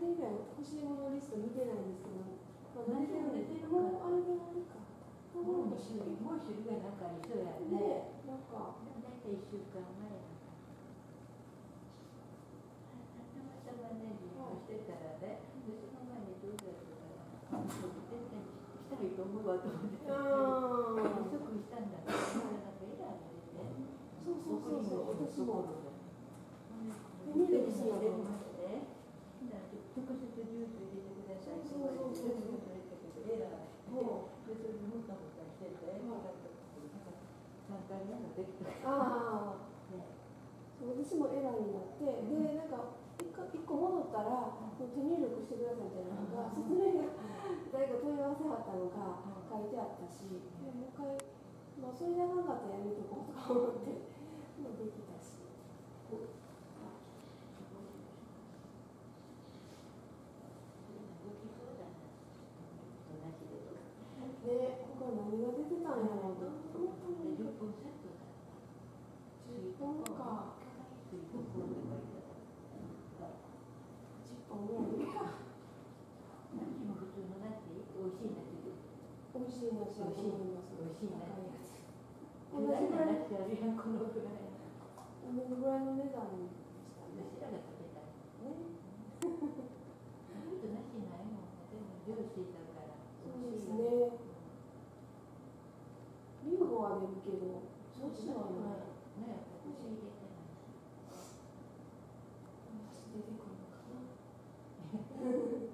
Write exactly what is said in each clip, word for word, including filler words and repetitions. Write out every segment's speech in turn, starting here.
あれ以来欲しいものリスト見てないんですけど、まあ、何でもね、もうあれがあるか。もう一週間、もう一週間なんか一緒やね。ね、なんか、だいたい一週間前なんか。たまたまね、離婚してたらね、私の前にどうだろうかな。絶対したらいいと思うわと思って。うん。即したんだから、なんかエラーが出て。そうそうそうそう、私も。見る気になりましたね。直接ジュース入れてくださいって言われて、ジュースを入れてくれて、もう、別にもたもたしてて、さんかいめのできた。ああ、私もエラーになって、で、なんか、いっこ戻ったら、手入力してくださいみたいなのが、説明が、誰か問い合わせはったのが書いてあったし、もう一回、それじゃなかったらやめとこうとか思って、できたし。で、ここ何が出てたんやろうと。じゅっぽんか。じゅっぽんも無理か。何も普通のだって美味しいなって言う。美味しいなって言う。美味しいなって言う。同じぐらいの値段でしたね。私らが食べたんですね。何となしないもんね。でもジューシーだから。そうですね。リンゴは出るけど、そうしないね。ね、少し入れてない。私出てくるのかな。いいな、いいな。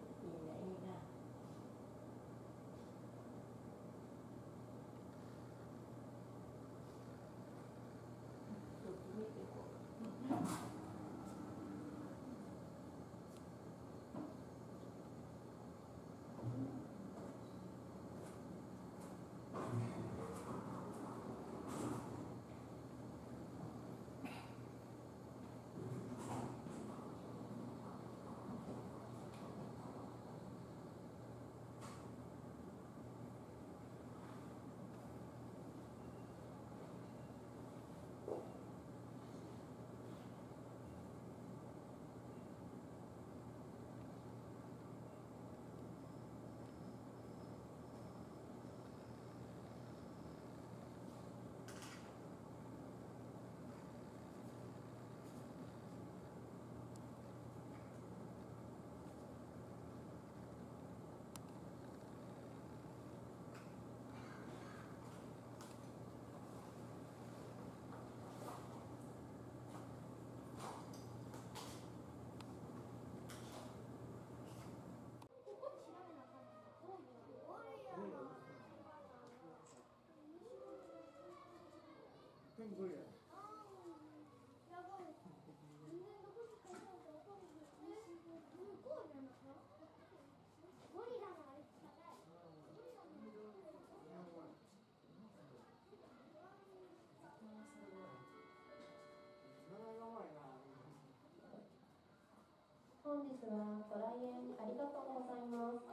本日はご来園ありがとうございます。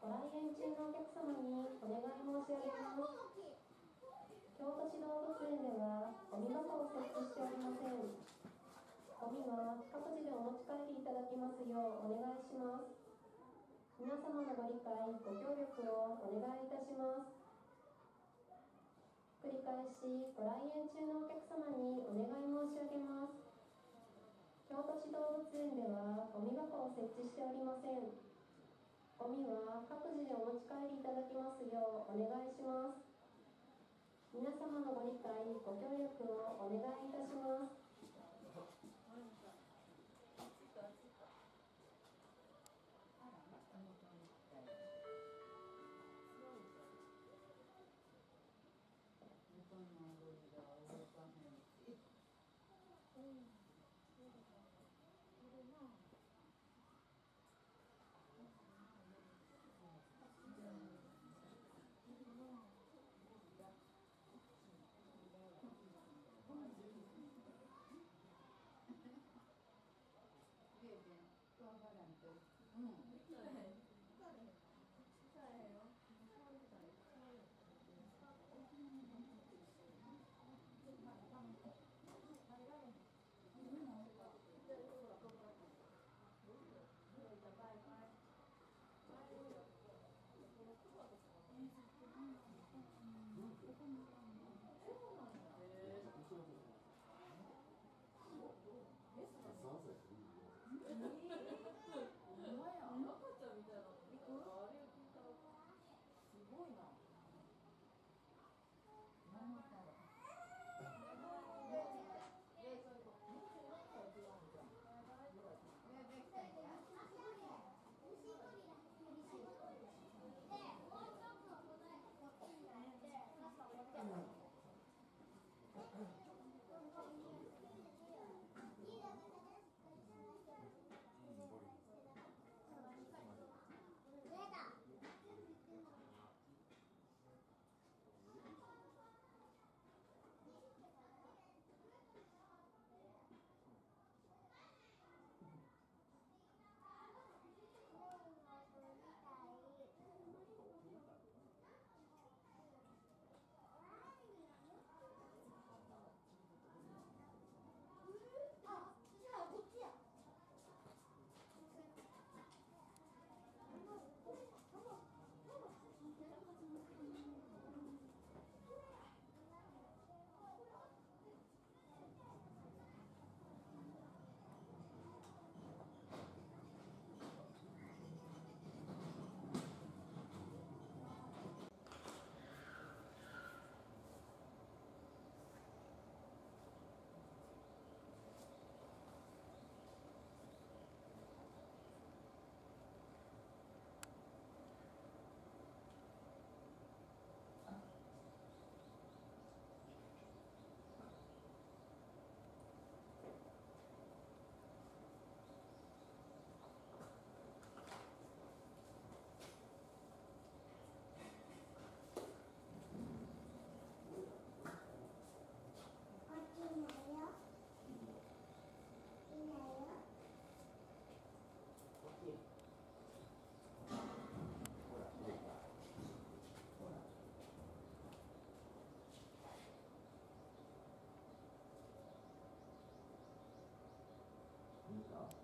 ご来園中のお客様にお願い申し上げます。京都市動物園ではゴミ箱を設置しておりません。ゴミは各自でお持ち帰りいただきますようお願いします。皆様のご理解、ご協力をお願いいたします。繰り返しご来園中のお客様にお願い申し上げます。京都市動物園ではゴミ箱を設置しておりません。ゴミは各自でお持ち帰りいただきますようお願いします。皆様のご理解、ご協力をお願いいたします。No.